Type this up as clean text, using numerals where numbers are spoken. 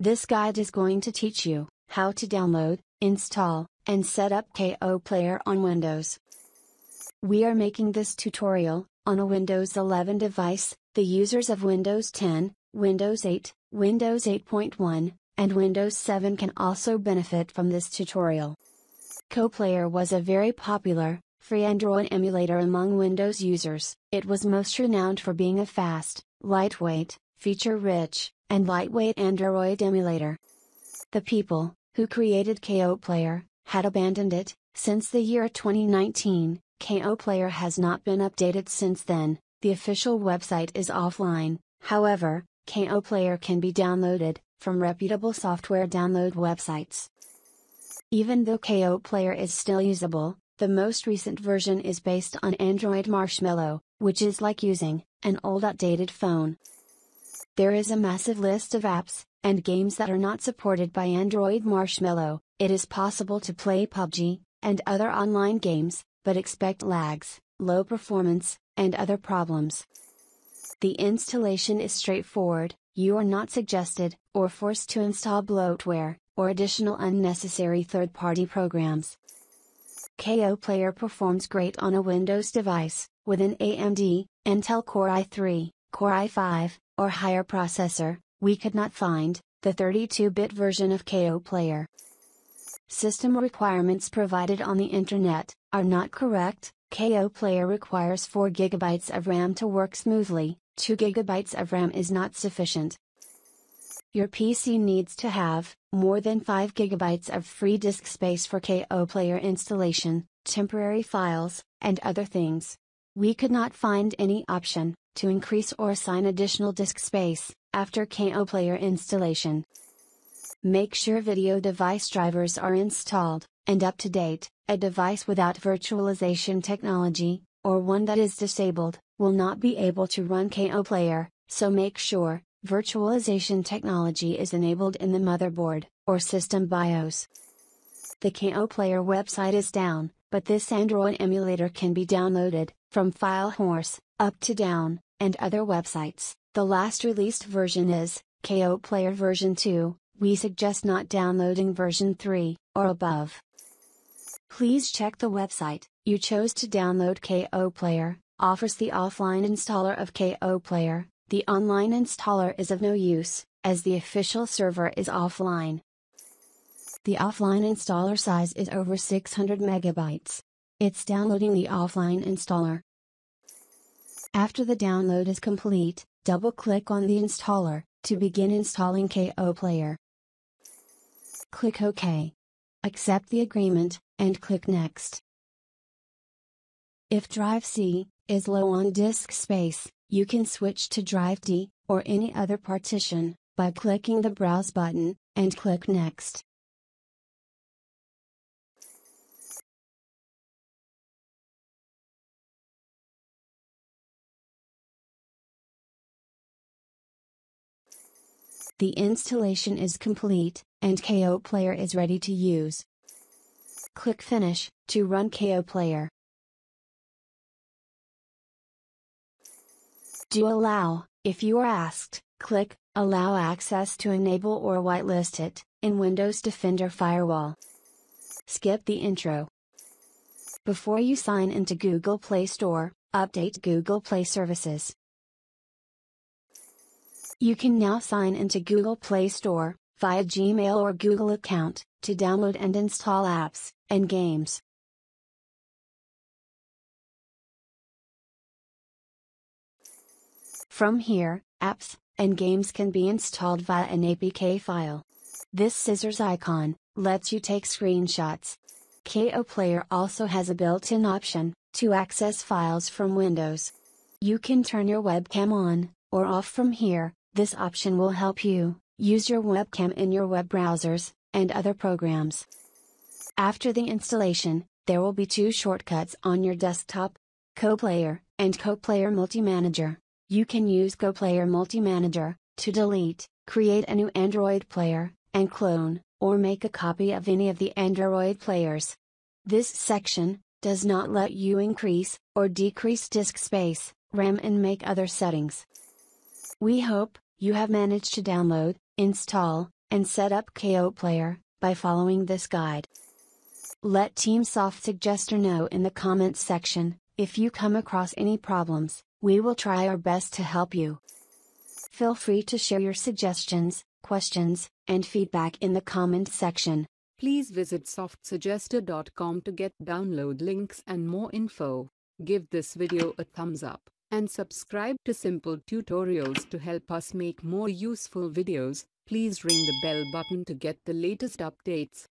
This guide is going to teach you how to download, install, and set up KOPlayer on Windows. We are making this tutorial on a Windows 11 device. The users of Windows 10, Windows 8, Windows 8.1, and Windows 7 can also benefit from this tutorial. KOPlayer was a very popular, free Android emulator among Windows users. It was most renowned for being a fast, lightweight, feature-rich, and lightweight Android emulator. The people who created KOPlayer had abandoned it. Since the year 2019, KOPlayer has not been updated since then. The official website is offline. However, KOPlayer can be downloaded from reputable software download websites. Even though KOPlayer is still usable, the most recent version is based on Android Marshmallow, which is like using an old outdated phone. There is a massive list of apps and games that are not supported by Android Marshmallow. It is possible to play PUBG and other online games, but expect lags, low performance, and other problems. The installation is straightforward. You are not suggested or forced to install bloatware or additional unnecessary third-party programs. KOPlayer performs great on a Windows device with an AMD, Intel Core i3, Core i5, or higher processor. We could not find the 32-bit version of KOPlayer. System requirements provided on the internet are not correct. KOPlayer requires 4 GB of RAM to work smoothly. 2 GB of RAM is not sufficient. Your PC needs to have more than 5 GB of free disk space for KOPlayer installation, temporary files, and other things. We could not find any option to increase or assign additional disk space after KOPlayer installation. Make sure video device drivers are installed and up to date. A device without virtualization technology, or one that is disabled, will not be able to run KOPlayer, so make sure virtualization technology is enabled in the motherboard or system BIOS. The KOPlayer website is down, but this Android emulator can be downloaded from FileHorse, Uptodown, and other websites. The last released version is KOPlayer version 2. We suggest not downloading version 3 or above. Please check the website you chose to download. KOPlayer offers the offline installer of KOPlayer. The online installer is of no use, as the official server is offline. The offline installer size is over 600 megabytes. It's downloading the offline installer. After the download is complete, double-click on the installer to begin installing KOPlayer. Click OK. Accept the agreement, and click Next. If drive C is low on disk space, you can switch to drive D, or any other partition, by clicking the Browse button, and click Next. The installation is complete, and KOPlayer is ready to use. Click Finish to run KOPlayer. Do Allow. If you are asked, click Allow access to enable or whitelist it in Windows Defender Firewall. Skip the intro. Before you sign into Google Play Store, update Google Play services. You can now sign into Google Play Store via Gmail or Google account to download and install apps and games. From here, apps and games can be installed via an APK file. This scissors icon lets you take screenshots. KOPlayer also has a built-in option to access files from Windows. You can turn your webcam on or off from here. This option will help you use your webcam in your web browsers and other programs. After the installation, there will be 2 shortcuts on your desktop: KOPlayer and KOPlayer Multi-Manager. You can use KOPlayer Multi-Manager to delete, create a new Android player, and clone or make a copy of any of the Android players. This section does not let you increase or decrease disk space, RAM, and make other settings. We hope you have managed to download, install, and set up KOPlayer by following this guide. Let Team SoftSuggester know in the comments section if you come across any problems. We will try our best to help you. Feel free to share your suggestions, questions, and feedback in the comments section. Please visit softsuggester.com to get download links and more info. Give this video a thumbs up and subscribe to Simple Tutorials to help us make more useful videos. Please ring the bell button to get the latest updates.